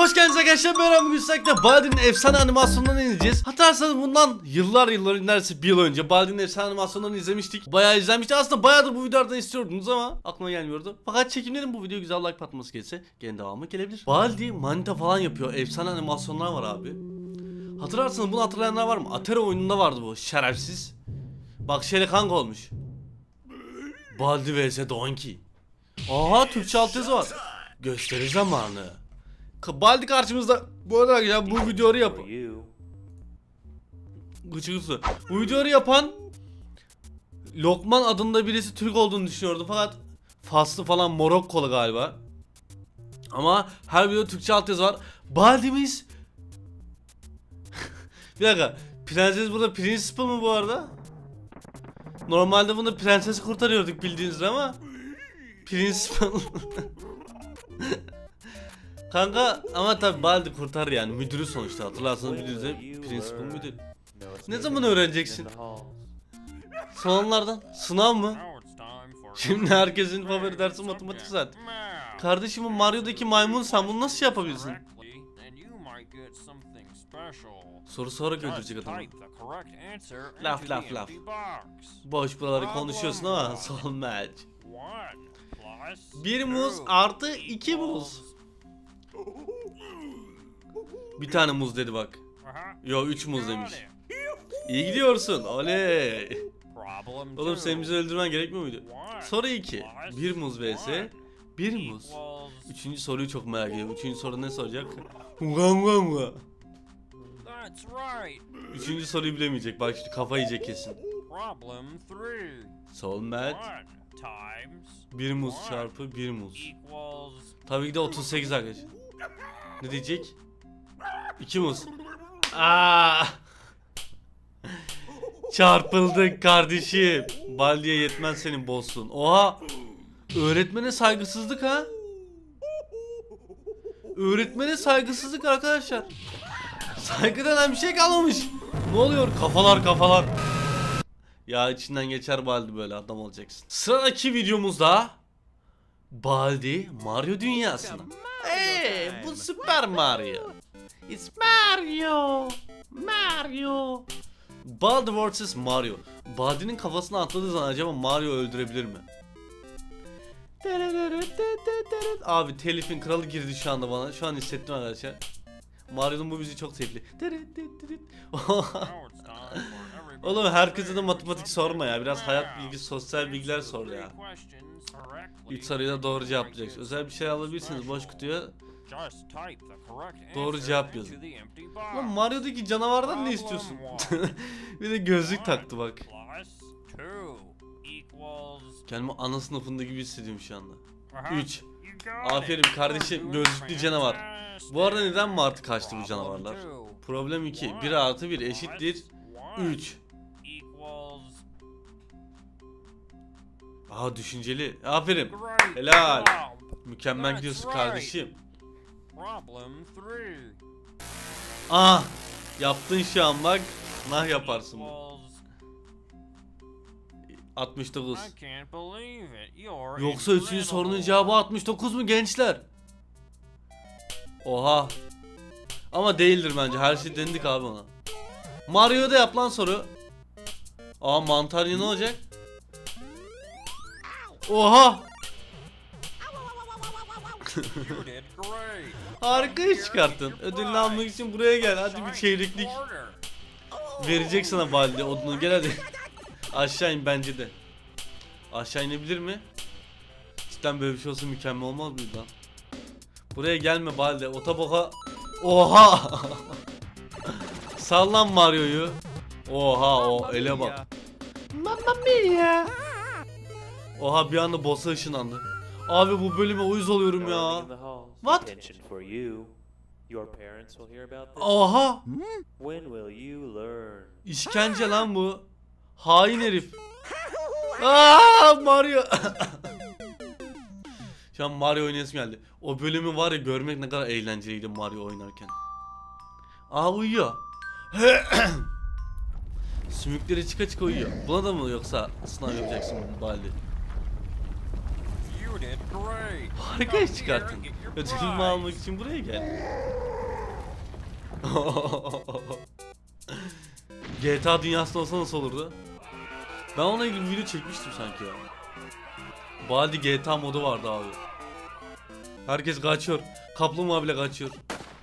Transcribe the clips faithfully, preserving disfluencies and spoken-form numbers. Hoş geldiniz arkadaşlar. Ben bugün sizlerle Baldi'nin efsane animasyonlarını izleyeceğiz. Hatırlarsanız bundan yıllar yıllar neredeyse bir yıl önce Baldi'nin efsane animasyonlarını izlemiştik. Bayağı izlenmişti. Aslında bayağı da bu videolardan istiyordunuz ama aklıma gelmiyordu. Fakat çekimlerin bu video güzel like patlaması gelse gene devamı gelebilir. Baldi manita falan yapıyor. Efsane animasyonlar var abi. Hatırlarsanız bunu hatırlayanlar var mı? Atari oyununda vardı bu şerefsiz. Bak şeyle kanka olmuş. Baldi vs Donkey. Aha, Türkçe altyazı var. Gösteri zamanı. Baldi karşımızda. Bu arada ya bu videoyu yapan. Gıçıkısı. Bu videoyu yapan Lokman adında birisi Türk olduğunu düşünüyordu fakat Faslı falan Morokko'lu galiba. Ama her video Türkçe altyazı var. Baldi'miz. Bir dakika. Prenses burada principal mı bu arada? Normalde bunu prensesi kurtarıyorduk bildiğinizde ama principal. Kanka ama tabi Baldi kurtar yani, müdürü sonuçta, hatırlarsanız müdürü de principal müdür. Ne zaman öğreneceksin? Sonlardan sınav mı? Şimdi herkesin favori dersi matematik zaten. Kardeşim Mario'daki maymun, sen bunu nasıl yapabilirsin? Soru sorarak öldürecek adamı. Laf laf laf. Boş buraları konuşuyorsun ama son match. Bir muz artı iki muz. Bir tane muz dedi bak. Yo, üç muz demiş. İyi gidiyorsun. Oley. Oğlum sen bizi öldürmen gerekmiyor muydu? Soru iki. Bir muz vs bir muz. Üçüncü soruyu çok merak ediyorum. Üçüncü soru ne soracak? Üçüncü soruyu bilemeyecek. Bak şimdi kafa yiyecek kesin. Solmet. Bir muz çarpı bir muz. Tabii ki de otuz sekiz arkadaşlar. Ne diyecek? İki muz. Aa! Çarpıldık kardeşim. Baldi'ye yetmez senin bossun. Oha! Öğretmene saygısızlık ha? Öğretmene saygısızlık arkadaşlar. Saygıdan bir şey kalmamış. Ne oluyor? Kafalar kafalar. Ya içinden geçer Baldi, böyle adam olacaksın. Sıradaki videomuzda Baldi Mario dünyasına. Eee bu Super Mario. It's Mario. Mario. Baldi versus Mario. Baldi'nin kafasına atladığı zaman acaba Mario öldürebilir mi? Abi telifin kralı girdi şu anda bana. Şu an hissettim arkadaşlar. Mario'nun bu müziği çok sevdi. Oğlum herkese de matematik sorma ya. Biraz hayat bilgisi, sosyal bilgiler sor ya. üç soruyu da doğru cevaplayacaksın. Özel bir şey alabilirsiniz boş kutuya. Doğru cevap yazın. Lan Mario'daki canavardan ne istiyorsun? Bir de gözlük taktı bak. Kendimi ana sınıfında gibi hissediyorum şu anda. üç. Aferin kardeşim, gözlüklü canavar. Bu arada neden martı kaçtı bu canavarlar? Problem iki. bir artı bir eşittir üç. Aa düşünceli. Aferin. Helal. Mükemmel gidiyorsun kardeşim. Ah, yaptın şu an bak. Nah yaparsın bu. altmış dokuz. Yoksa üçüncü sorunun cevabı altmış dokuz mu gençler? Oha. Ama değildir bence. Her şey denedik abi ona. Mario'da yapılan soru. Aa mantar ne olacak? Oha. Harika iş çıkarttın. Ödülünü almak için buraya gel. Hadi bir çeyreklik. Verecek sana Baldi odunu. Gel hadi. Aşağı in bence de. Aşağı inebilir mi? Cidden böyle bir şey olsa mükemmel olmaz mıydı lan? Buraya gelme Baldi, o tabağa. Oha. Sallan Mario'yu. Oha, o ele bak. Mamma mia. Oha bir anda boss'a ışınlandı. Abi bu bölüme uyuz oluyorum ya. What? Oha. İşkence lan bu. Hain herif. Aa Mario. Şu an Mario oynayasım geldi. O bölümü var ya, görmek ne kadar eğlenceliydi Mario oynarken. Aa uyuyor. Sümükleri çıka çıka uyuyor. Buna da mı yoksa sınav yapacaksın Baldi? Harika iş çıkarttın. Ödülümü almak için buraya gel. G T A dünyasında olsa nasıl olurdu? Ben onunla ilgili bir video çekmiştim sanki ya. Baldi G T A modu vardı abi. Herkes kaçıyor. Kaplumbağa bile kaçıyor.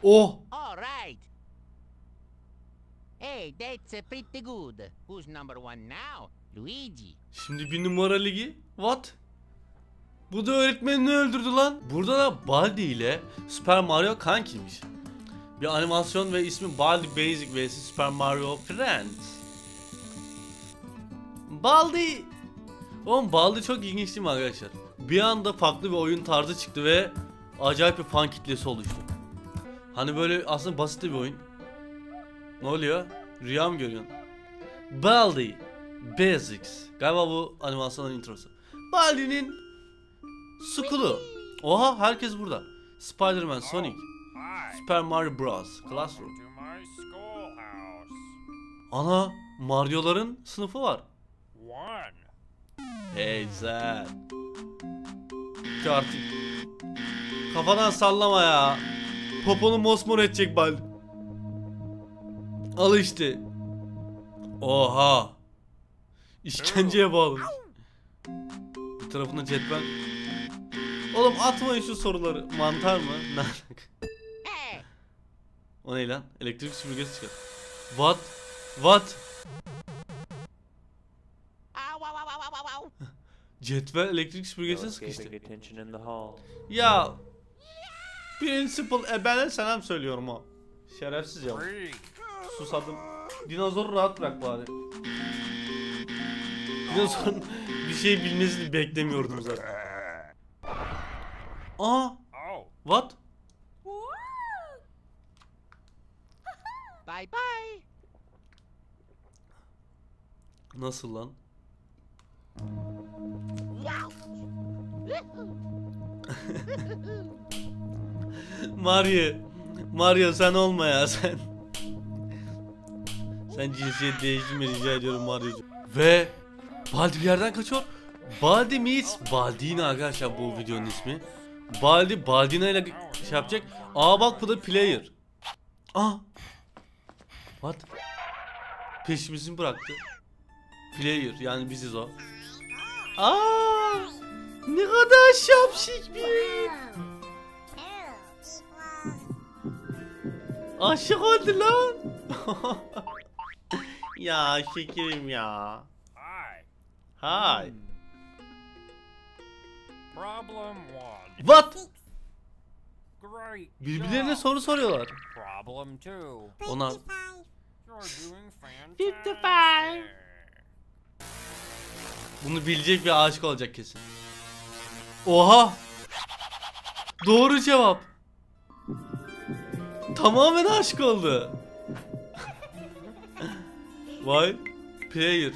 Oh! Alright. Hey, that's pretty good. Who's number one now? Luigi. Şimdi bir numara ligi. What? Bu da öğretmenini öldürdü lan. Burada da Baldi ile Super Mario kankiymiş. Bir animasyon ve ismi Baldi Basics vs Super Mario Friends. Baldi. Oğlum Baldi çok ilginç değil mi arkadaşlar? Bir anda farklı bir oyun tarzı çıktı ve acayip bir fan kitlesi oluştu. Hani böyle aslında basit bir oyun. Ne oluyor? Rüya mı görüyorsun? Baldi Basics. Galiba bu animasyonun introsu. Baldi'nin Sukulu. Oha, herkes burada. Spiderman, Sonic, Super Mario Bros, Classroom. Ana, Mario'ların sınıfı var. Hey güzel. Ki artık. Kafadan sallama ya. Poponu mosmor edecek Baldi. Al işte. Oha. İşkenceye bağlı. Bu tarafında cetvel. Oğlum atmayın şu soruları. Mantar mı? Ne alaka? O ne lan? Elektrik süpürgesi çıkar. What? What? Cetvel elektrik süpürgesine sıkıştı. Ya. Principal ebene selam söylüyorum o. Şerefsiz ya. Susadım. Dinozoru rahat bırak bari. Dinozorun bir şey bilmesini beklemiyordum zaten. Aa. What? Bye bye. Nasıl lan? Mario, Mario sen olma ya sen. Sen cinsiyet değiştirme rica ediyorum Mario'cum. Ve Baldi bir yerden kaçıyor. Baldi meets Baldina arkadaşlar bu videonun ismi. Baldi Baldina ile şey yapacak. Aa bak bu da player. Aa. What? Peşimizi bıraktı. Player yani biziz o. Aa! Ne kadar şapşik bir. Aşık oldu lan. Ya şekerim ya. Hi. Hi. Problem one. What? Birbirlerine soru soruyorlar. Problem iki. Ona elli beş. Bunu bilecek bir aşık olacak kesin. Oha! Doğru cevap. Tamamen aşık oldu. Vay, player.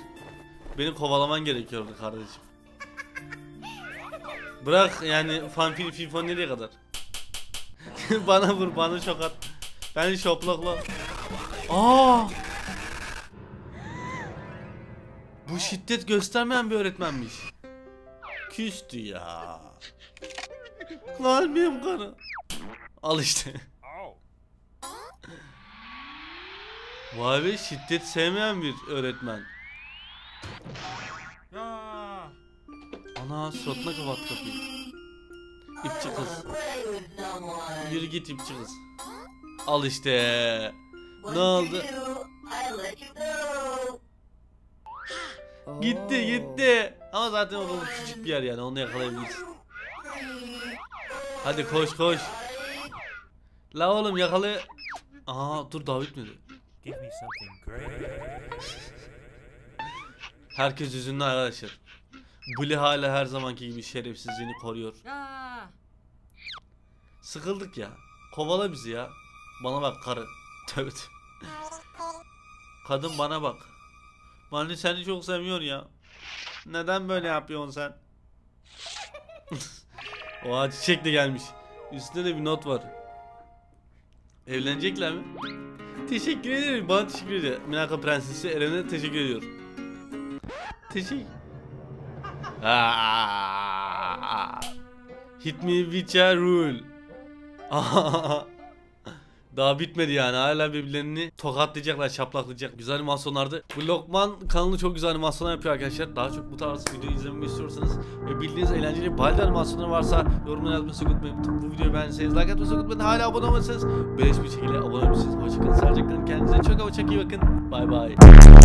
Beni kovalaman gerekiyordu kardeşim. Bırak yani fanfil FIFA nereye kadar? Bana vur, bana şok at. Beni şoplakla. Aa! Bu şiddet göstermeyen bir öğretmenmiş. Küstü ya. Kalbim kanı. Al işte. Vay be, şiddet sevmeyen bir öğretmen. Ana, suratına kapat kapıyı. İpçi kız. Yürü git ipçi kız. Al işte. Ne oldu? Gitti gitti. Ama zaten o küçük bir yer yani, onu yakalayabilirsin. Hadi koş koş. La oğlum yakala. Aha dur, daha bitmedi. Herkes üzünlü arkadaşlar. Bully hala her zamanki gibi şerefsizliğini koruyor. Sıkıldık ya. Kovala bizi ya. Bana bak karı. Tövbe. Kadın bana bak. Baldi seni çok seviyor ya. Neden böyle yapıyorsun sen? Oha, çiçek de gelmiş. Üstünde de bir not var. Evlenecekler mi? Teşekkür ederim. Bana teşekkür ediyor. Minaka prensesi Eren'e teşekkür ediyor. Teşekkür. Hit me with a rule. Daha bitmedi yani, hala birbirlerini tokatlayacaklar, şaplaklayacak. Güzel animasyonlardı. Blokman kanalı çok güzel animasyonlar yapıyor arkadaşlar. Daha çok bu tarz video izlememi istiyorsanız ve bildiğiniz eğlenceli Baldi animasyonları varsa yorumlara yazmayı unutmayın. Bu videoyu beğendiyseniz like atmayı unutmayın. Hala abone olmasanız beleş bir şekilde abone olabilirsiniz. Hoşçakalın, sağlıcakla kalın. Kendinize çok ama çok iyi bakın. Bay bay.